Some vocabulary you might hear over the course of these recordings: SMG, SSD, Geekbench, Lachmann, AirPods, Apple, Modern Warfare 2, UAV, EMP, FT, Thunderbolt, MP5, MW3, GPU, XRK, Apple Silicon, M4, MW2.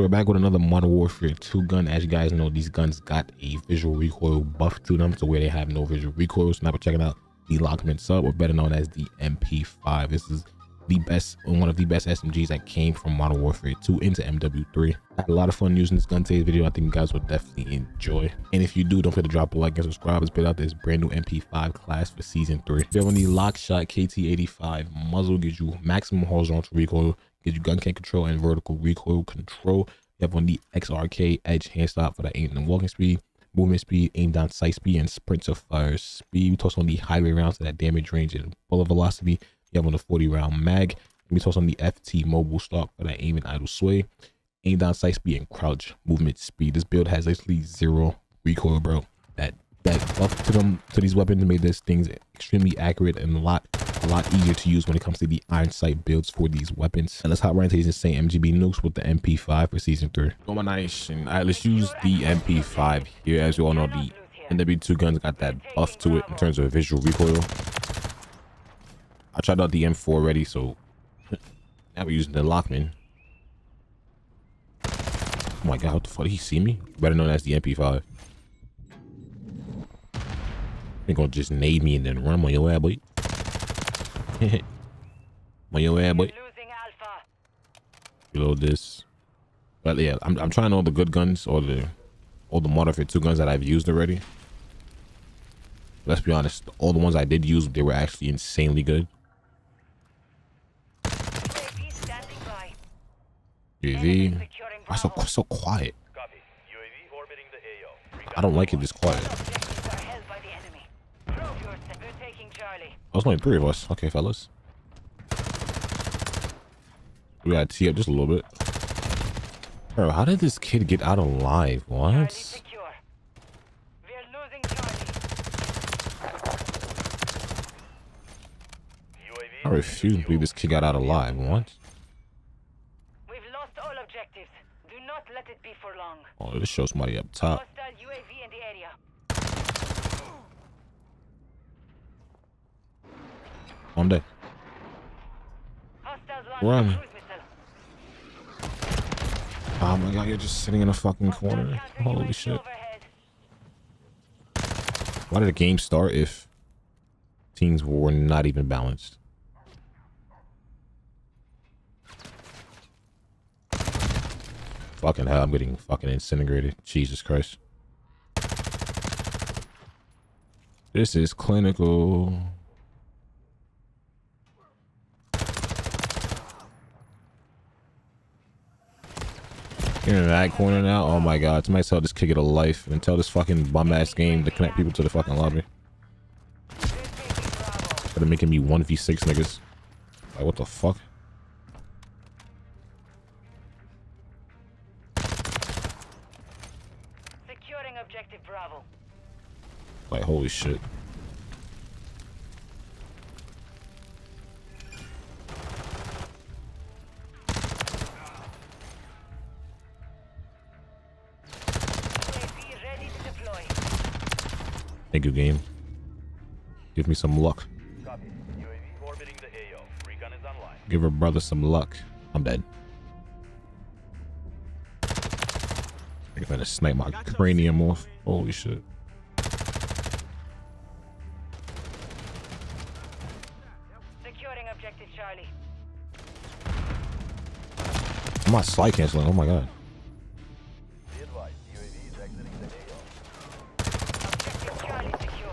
So we're back with another Modern Warfare 2 gun. As you guys know, these guns got a visual recoil buff to them, to where they have no visual recoil. So now we're checking out the Lachmann sub, or better known as the MP5. This is the best, one of the best SMGs that came from Modern Warfare 2 into MW3. I had a lot of fun using this gun. Today's video, I think you guys will definitely enjoy. And if you do, don't forget to drop a like and subscribe. Let's build out this brand new MP5 class for season 3. If you have any Lockshot KT85 muzzle, gives you maximum horizontal recoil, gives you gun can control and vertical recoil control. You have on the XRK edge hand stop for that aiming and walking speed, movement speed, aim down sight speed, and sprint to fire speed. We toss on the highway rounds to that damage range and bullet velocity. You have on the 40-round mag. Let me toss on the FT mobile stock for that aim and idle sway, aim down sight speed, and crouch movement speed. This build has literally zero recoil, bro. That buff to them, to these weapons, made these things extremely accurate and a lot easier to use when it comes to the iron sight builds for these weapons. And let's hop right into these insane MGB nukes with the MP5 for season 3. Domination. All right, let's use the MP5 here. As you all know, the MW2 guns got that buff to it in terms of visual recoil. I tried out the M4 already, so now we're using the Lachmann. Oh my god, what the fuck? Did he see me? Better known as the MP5. They're gonna just nade me and then run on your ass, boy. On your ass, boy. Reload this. But yeah, I'm trying all the good guns, all the Modern Warfare 2 guns that I've used already. Let's be honest, all the ones I did use, they were actually insanely good. UAV. Why so quiet? Copy. UAV orbiting the AO. I don't like it this quiet. Oh, it's only 3 of us. Okay, fellas. We gotta tee up just a little bit. Bro, how did this kid get out alive? What? I refuse to believe this kid got out alive. What? Oh, let's show somebody up top. On deck. Run. Oh my god, you're just sitting in a fucking corner. Holy shit. Why did the game start if teams were not even balanced? Fucking hell, I'm getting fucking incinerated. Jesus Christ. This is clinical. You're in that corner now? Oh my god. Somebody tell this kid to life and tell this fucking bum ass game to connect people to the fucking lobby. They're making me 1v6 niggas. Like, what the fuck? Objective Bravo. Like, holy shit. Ready to deploy. Thank you, game. Give me some luck. Copy. UAV orbiting the AO. Recon is online. Give her brother some luck. I'm dead. I'm gonna snipe my cranium off. Holy shit. Securing objective Charlie. I'm not slide canceling. Oh my god. Be advised, UAV is exiting the AO. Objective Charlie secure.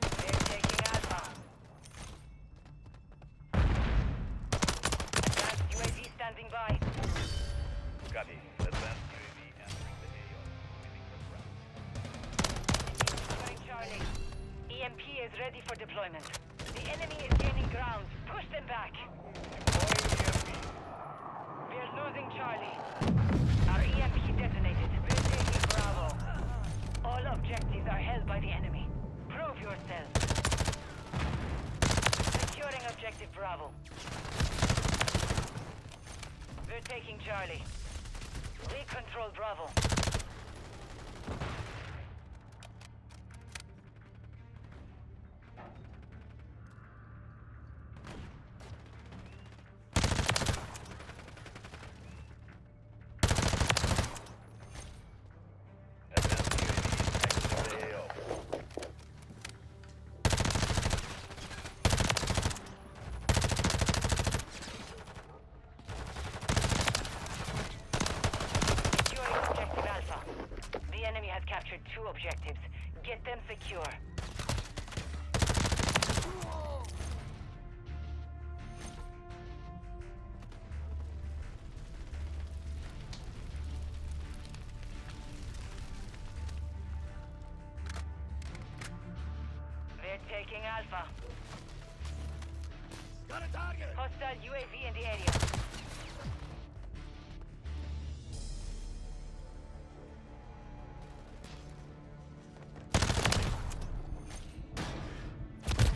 They're taking Alpha. EMP is ready for deployment. The enemy is gaining ground. Push them back. We're losing Charlie. Our EMP detonated. We're taking Bravo. All objectives are held by the enemy. Prove yourself. Securing objective Bravo. We're taking Charlie. We control Bravo. Taking Alpha. Got a target! Hostile UAV in the area.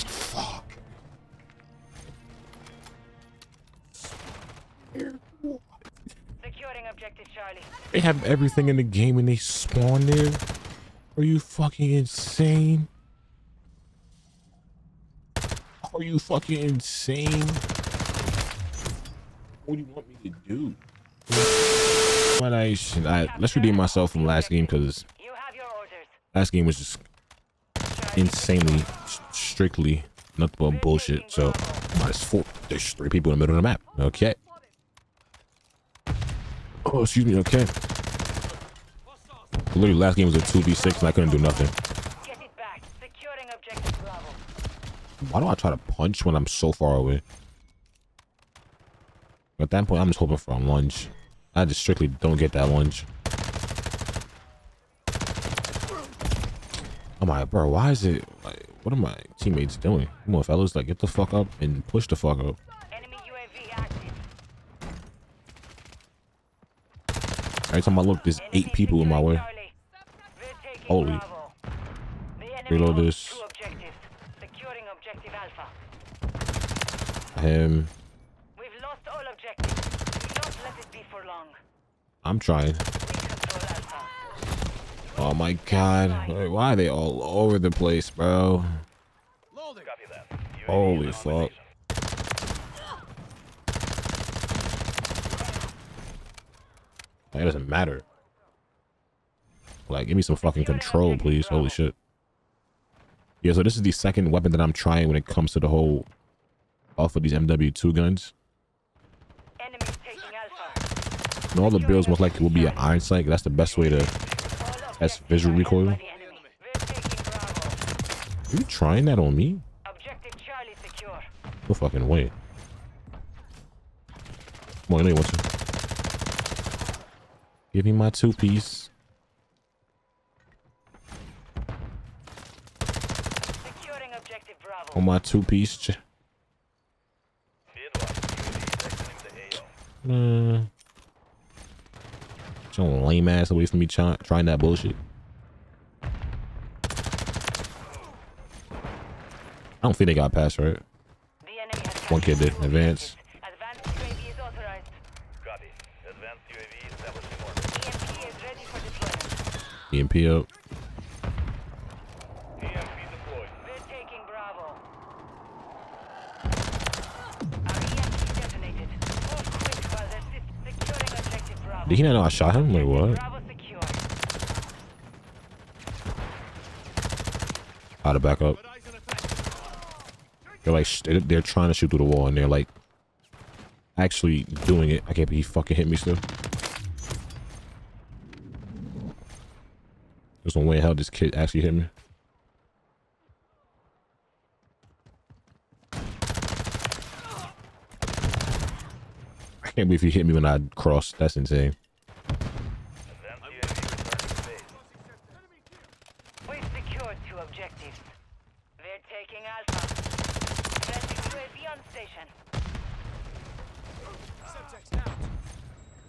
Fuck. Securing objective Charlie. They have everything in the game and they spawn there? Are you fucking insane? Are you fucking insane? What do you want me to do? Let's redeem myself from last game, because last game was just insanely, strictly nothing but bullshit. So -4. There's 3 people in the middle of the map. Okay. Oh, excuse me. Okay. Literally, last game was a 2v6, and I couldn't do nothing. Why do I try to punch when I'm so far away? At that point, I'm just hoping for a lunge. I just strictly don't get that lunge. I'm like, bro, why is it? Like, what are my teammates doing? Come on, fellas, like, get the fuck up and push the fuck up. Enemy UAV active. Every time I look, there's 8 people in my way. Holy. Reload this. Him. We've lost all objectives. Don't let it be for long. I'm trying. Oh my god. Why are they all over the place, bro? Holy fuck. Like, it doesn't matter. Like, give me some fucking control, please. Holy shit. Yeah, so this is the second weapon that I'm trying when it comes to the whole off of these MW2 guns. Enemy taking Alpha. And all the builds most likely will be an iron sight. That's the best way to test visual recoil. Are you trying that on me? Objective Charlie secure. No fucking way. Come on, anyone. Give me my 2-piece. Securing objective Bravo. On my 2-piece. Some lame ass away from me trying that bullshit. I don't think they got past, right? One kid did. Advance. EMP up. Did he not know I shot him? Like, what? How to back up. They're like, they're trying to shoot through the wall and they're like actually doing it. I can't believe he fucking hit me still. There's no way in hell this kid actually hit me. I can't believe he hit me when I crossed. That's insane.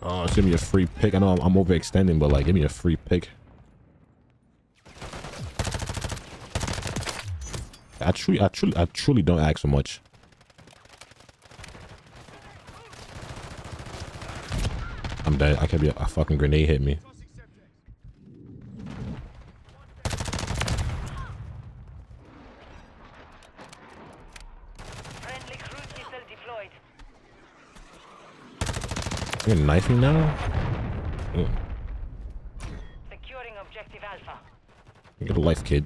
Oh, give me a free pick. I know I'm overextending, but like, give me a free pick. I truly don't ask for much. I'm dead. I can't be a fucking grenade hit me. Friendly cruise missile deployed. You're gonna knife me now? Ooh. Securing objective Alpha. You got a life, kid.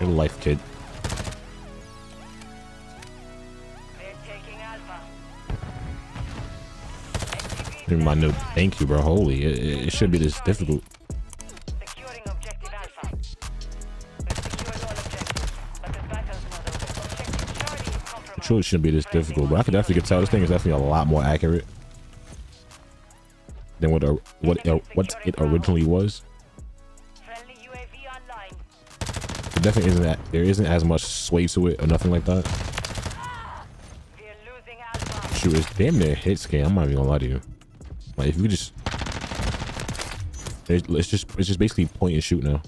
Your life, kid. They're taking Alpha. You're my noob. Thank you, bro. Holy, it should be this difficult. Securing objective Alpha. Secured all objectives, but the battle's not over. Objective Charlie is compromised. It truly shouldn't be this difficult, but I could definitely tell this thing is definitely a lot more accurate. than what it originally was. It definitely isn't that there isn't as much sway to it or nothing like that. Shoot, it's damn near hit scan. I'm not even gonna lie to you. Like if you just, it's just basically point and shoot now.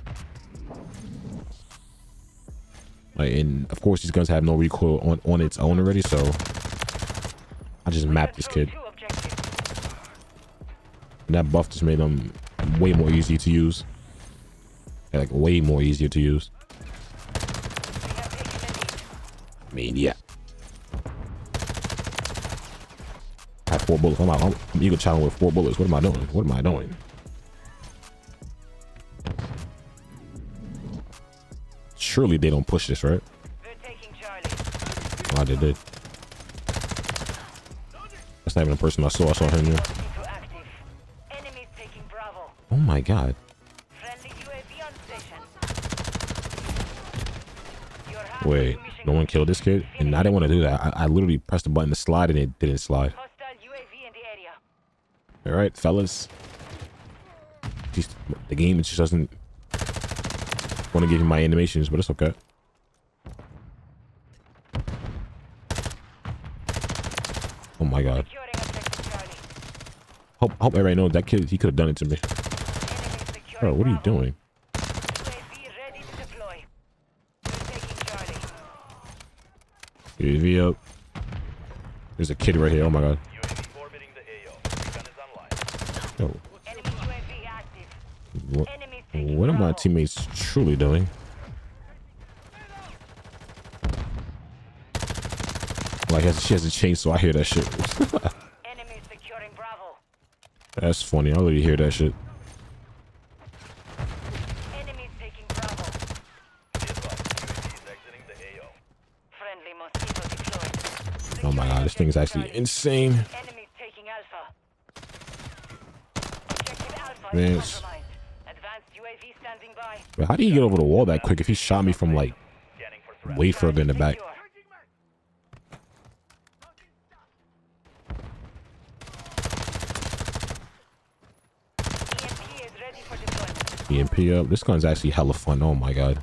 Like, and of course these guns have no recoil on its own already, so I just mapped this kid. And that buff just made them way more easy to use. Like way more easier to use. I mean, yeah. I have 4 bullets. I'm eagle challenging with 4 bullets. What am I doing? What am I doing? Surely they don't push this, right? Oh, they did. That's not even a person I saw. I saw him here. Oh my god. Wait, no one killed this kid? And I didn't want to do that. I literally pressed the button to slide and it didn't slide. All right, fellas. The game just doesn't want to give you my animations, but it's okay. Oh my god. Hope everybody knows that kid, he could have done it to me. Bro, what are you doing? UAV up. There's a kid right here. Oh my god. Yo. What are my teammates truly doing? Like she has a chain, so I hear that shit. That's funny. I already hear that shit. Oh my god, this thing is actually insane. Man, but how do you get over the wall that quick if he shot me from like way further in the back? EMP up. This gun's actually hella fun. Oh my god.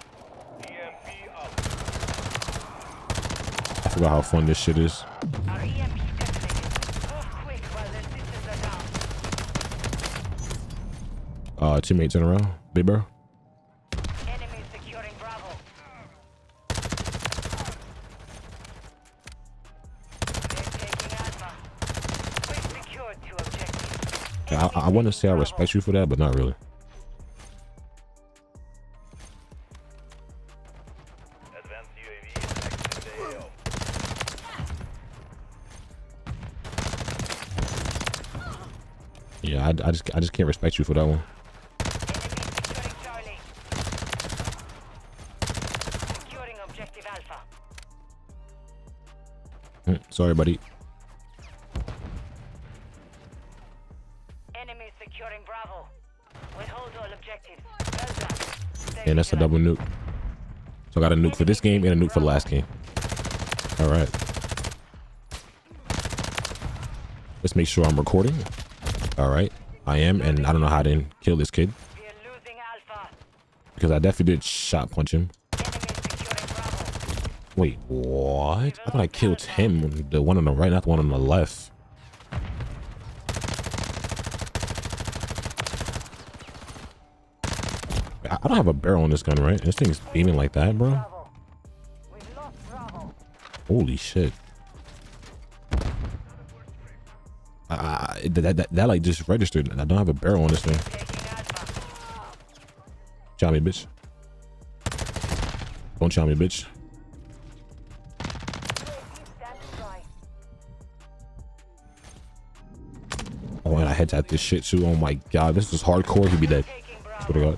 I forgot how fun this shit is. Teammates in a row. Big bro. I want to say I respect you for that, but not really. Yeah, I just can't respect you for that one. Sorry, buddy. Enemy securing Bravo. We hold all objectives. And that's a double nuke. So I got a nuke for this game and a nuke for the last game. All right. Let's make sure I'm recording. All right, I am, and I don't know how I didn't kill this kid because I definitely did shot punch him. Wait, what? I thought I killed him. The one on the right, not the one on the left. I don't have a barrel on this gun, right? This thing's beaming like that, bro. Holy shit. That like just registered. I don't have a barrel on this thing. Shot me, bitch. Don't shot me, bitch. Oh, and I had to have this shit too. Oh my god, this is hardcore. He'd be dead. That's what I got.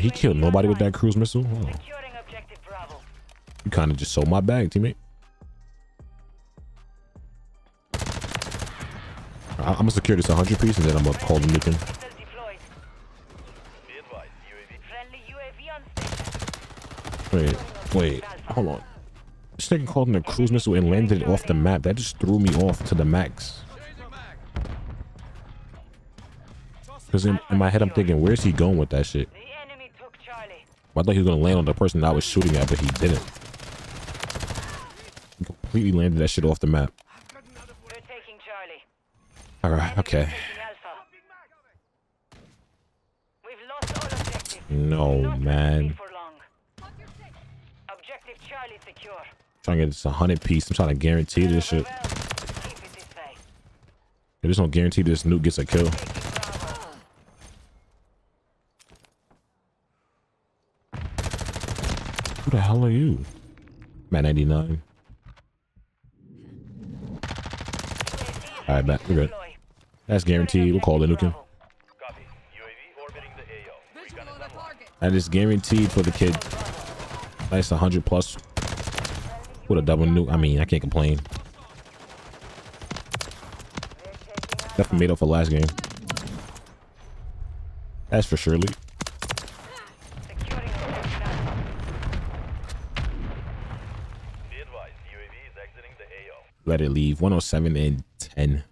He killed nobody with that cruise missile. Oh. You kind of just sold my bag, teammate. I'm gonna secure this 100 piece and then I'm gonna call the nuke. Wait, hold on. This thing called in a cruise missile and landed it off the map. That just threw me off to the max. Because in my head, I'm thinking, where's he going with that shit? I thought he was going to land on the person that I was shooting at, but he didn't. He completely landed that shit off the map. All right, okay. No, man. Trying to get this 100 piece. I'm trying to guarantee this shit. I just don't guarantee this nuke gets a kill. Who the hell are you? Man, 99. All right, back. We're good. That's guaranteed. We'll call it nuking. That is guaranteed for the kid. Nice 100 plus. With a double nuke. I mean, I can't complain. Definitely made up for last game. That's for surely. Let it leave. 107 and 10.